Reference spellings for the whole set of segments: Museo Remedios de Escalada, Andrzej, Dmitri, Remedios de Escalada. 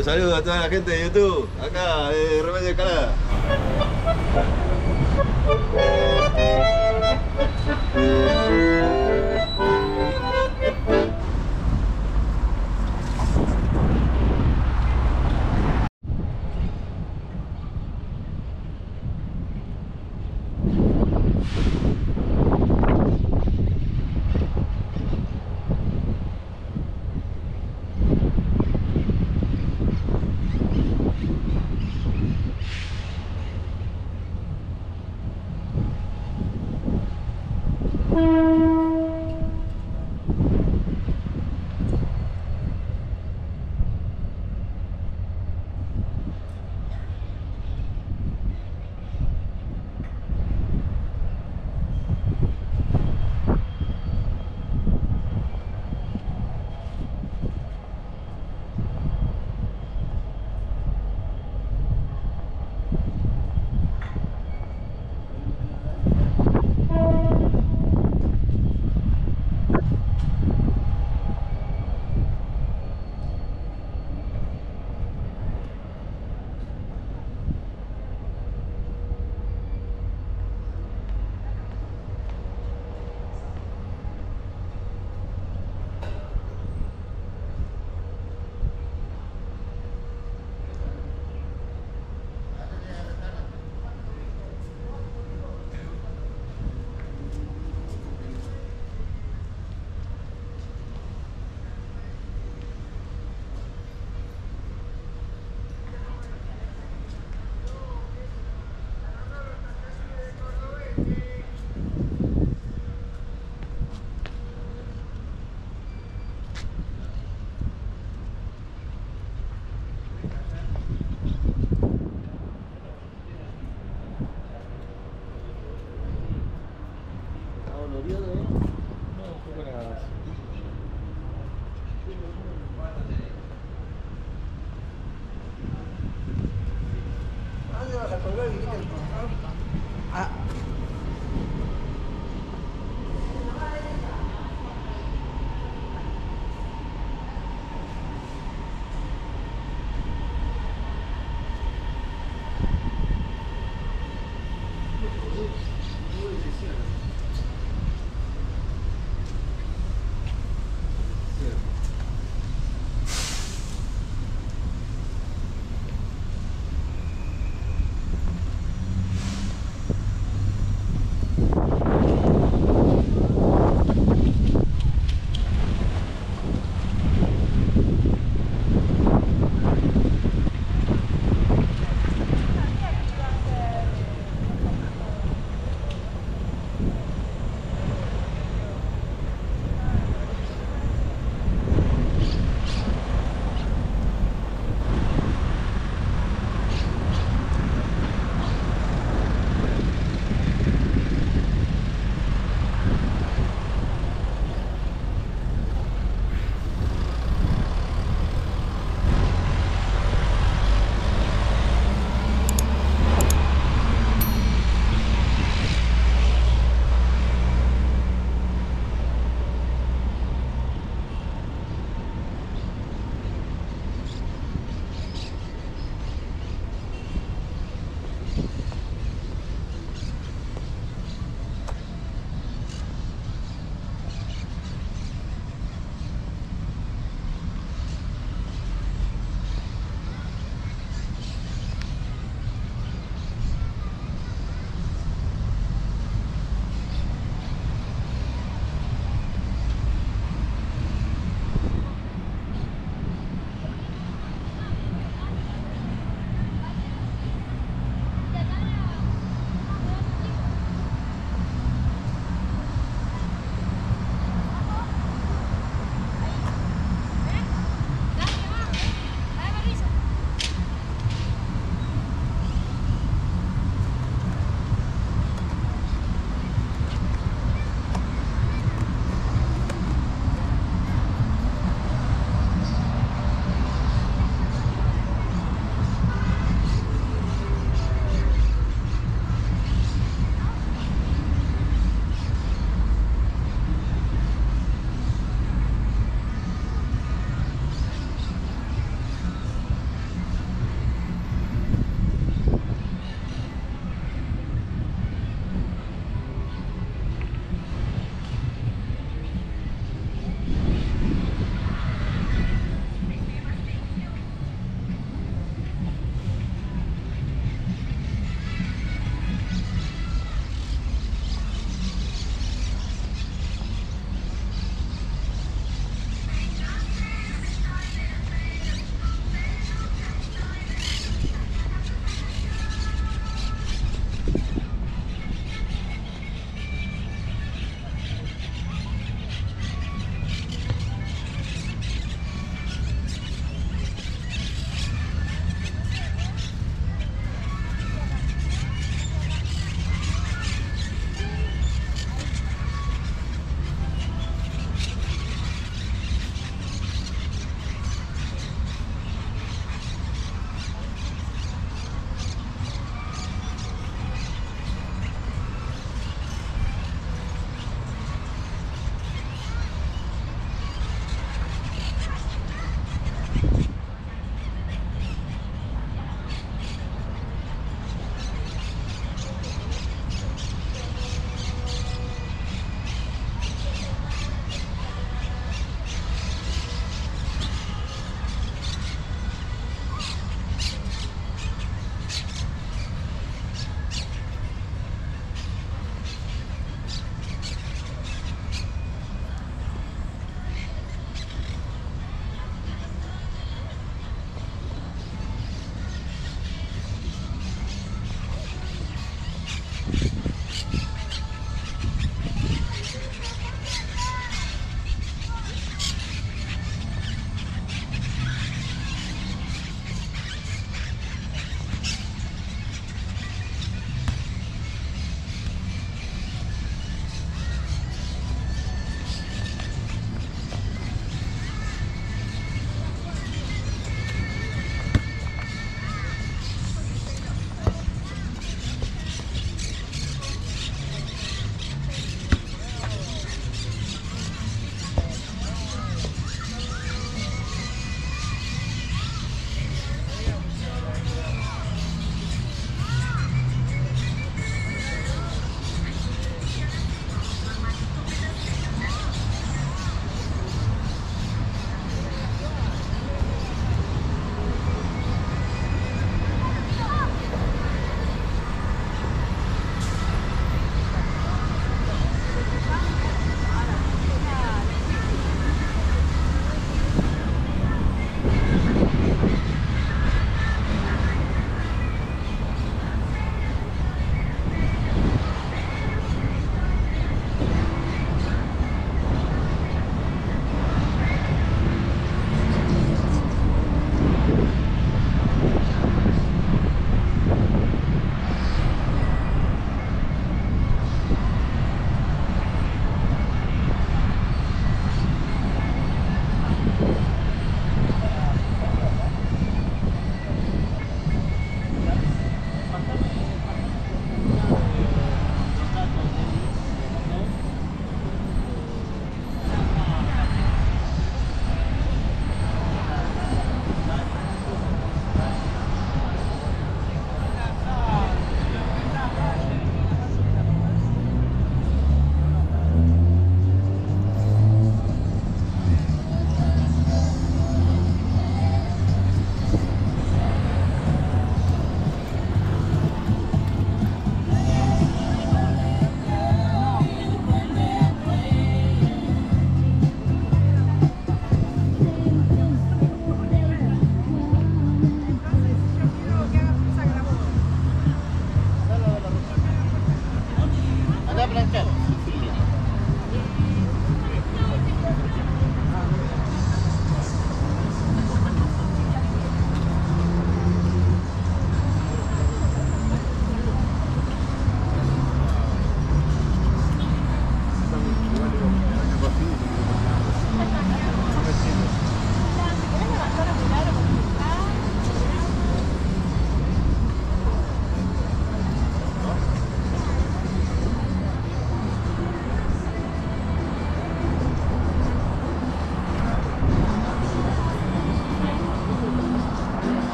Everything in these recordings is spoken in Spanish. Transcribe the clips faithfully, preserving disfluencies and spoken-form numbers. Un saludo a toda la gente de YouTube, acá de Remedios de Escalada. Bye.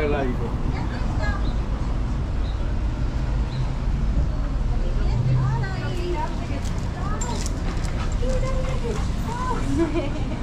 Escalada. Hehehehe